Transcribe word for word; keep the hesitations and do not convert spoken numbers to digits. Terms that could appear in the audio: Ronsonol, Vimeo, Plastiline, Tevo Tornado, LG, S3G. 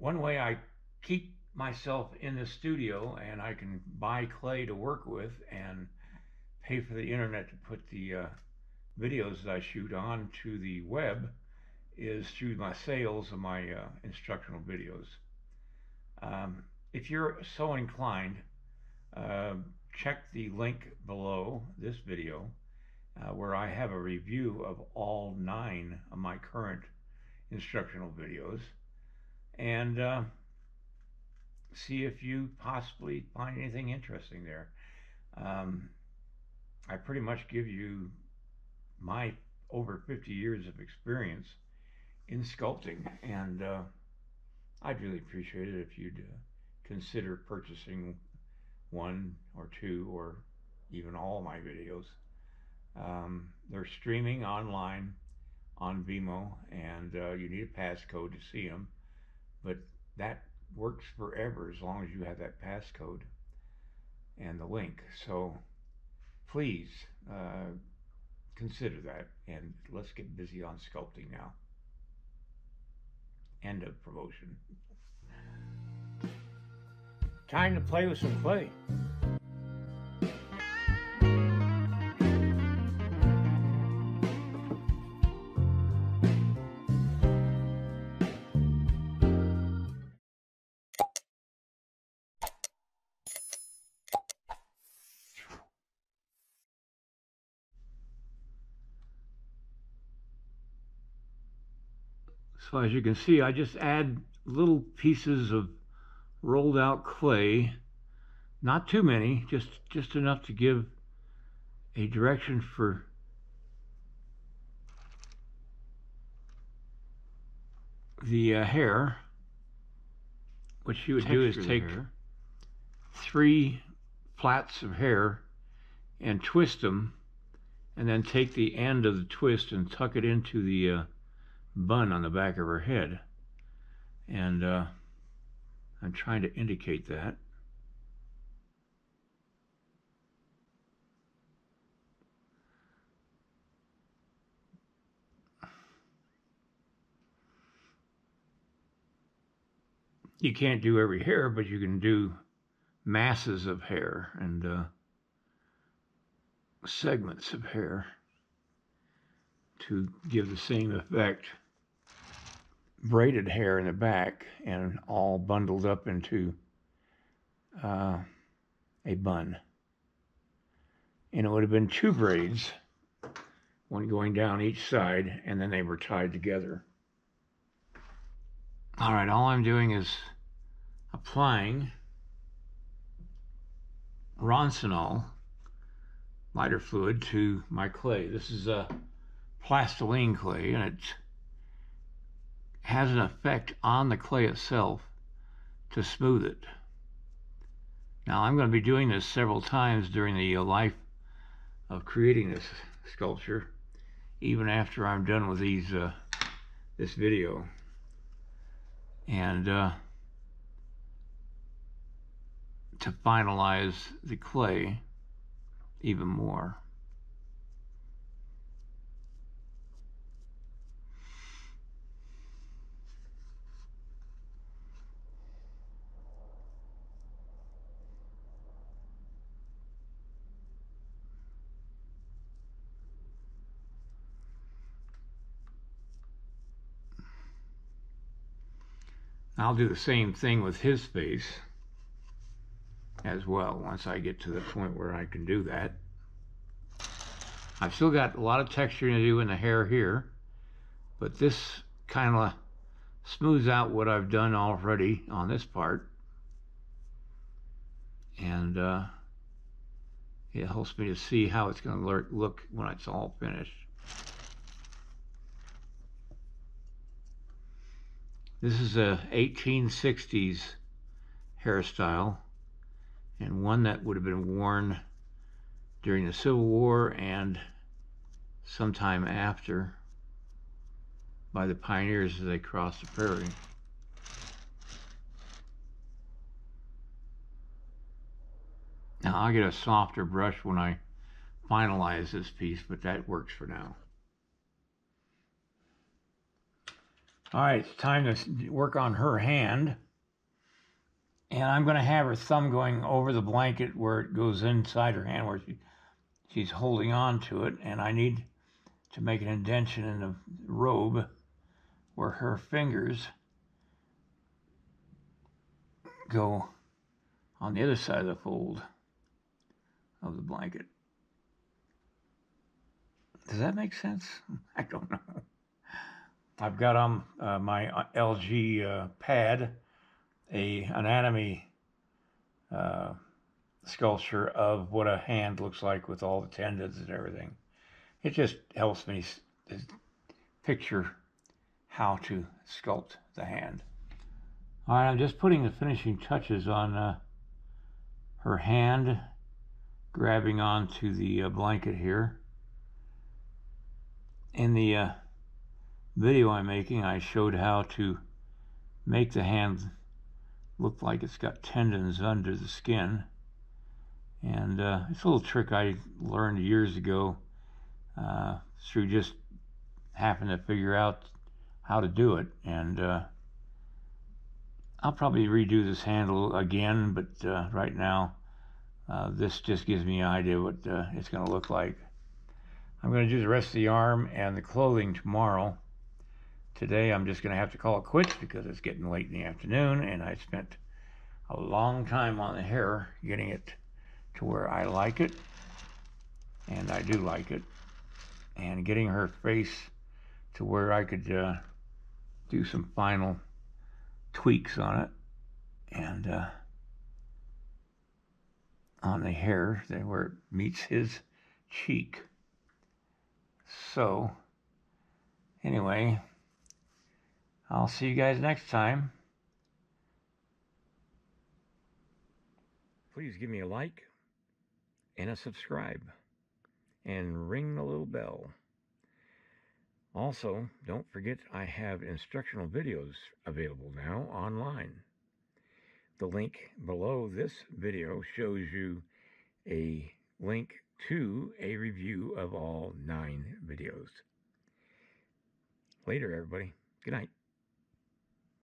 One way I keep myself in the studio and I can buy clay to work with and pay for the internet to put the uh, videos that I shoot on to the web is through my sales of my uh, instructional videos. Um, if you're so inclined, uh, check the link below this video uh, where I have a review of all nine of my current instructional videos, and uh, see if you possibly find anything interesting there. Um, I pretty much give you my over fifty years of experience in sculpting, and uh, I'd really appreciate it if you'd uh, consider purchasing one or two or even all my videos. Um, they're streaming online on Vimeo, and uh, you need a passcode to see them, but that works forever as long as you have that passcode and the link. So please uh, consider that, and let's get busy on sculpting now. End of promotion. Time to play with some clay. So as you can see, I just add little pieces of rolled out clay, not too many, just just enough to give a direction for the uh, hair. What you would do is take three plaits of hair and twist them, and then take the end of the twist and tuck it into the uh, bun on the back of her head, and uh, I'm trying to indicate that. You can't do every hair, but you can do masses of hair and uh, segments of hair to give the same effect. Braided hair in the back and all bundled up into uh, a bun. And it would have been two braids, one going down each side, and then they were tied together. All right, all I'm doing is applying Ronsonol lighter fluid to my clay. This is a Plastiline clay, and it's has an effect on the clay itself to smooth it. Now I'm going to be doing this several times during the life of creating this sculpture, even after I'm done with these uh, this video. And uh, to finalize the clay even more. I'll do the same thing with his face as well once I get to the point where I can do that. I've still got a lot of texturing to do in the hair here, but this kind of smooths out what I've done already on this part, and uh, it helps me to see how it's going to look when it's all finished. This is a eighteen sixties hairstyle, and one that would have been worn during the Civil War and sometime after by the pioneers as they crossed the prairie. Now I'll get a softer brush when I finalize this piece, but that works for now. All right, it's time to work on her hand. And I'm going to have her thumb going over the blanket where it goes inside her hand, where she, she's holding on to it. And I need to make an indention in the robe where her fingers go on the other side of the fold of the blanket. Does that make sense? I don't know. I've got on uh, my L G uh, pad a anatomy uh, sculpture of what a hand looks like with all the tendons and everything. It just helps me picture how to sculpt the hand. All right, I'm just putting the finishing touches on uh, her hand, grabbing onto the uh, blanket here. In the uh, video I'm making, I showed how to make the hand look like it's got tendons under the skin. And uh, it's a little trick I learned years ago uh, through just happening to figure out how to do it. And uh, I'll probably redo this handle again, but uh, right now uh, this just gives me an idea what uh, it's going to look like. I'm going to do the rest of the arm and the clothing tomorrow. Today I'm just going to have to call it quits because it's getting late in the afternoon and I spent a long time on the hair getting it to where I like it, and I do like it, and getting her face to where I could uh, do some final tweaks on it, and uh, on the hair where it meets his cheek. So, anyway, I'll see you guys next time. Please give me a like and a subscribe and ring the little bell. Also, don't forget I have instructional videos available now online. The link below this video shows you a link to a review of all nine videos. Later, everybody. Good night.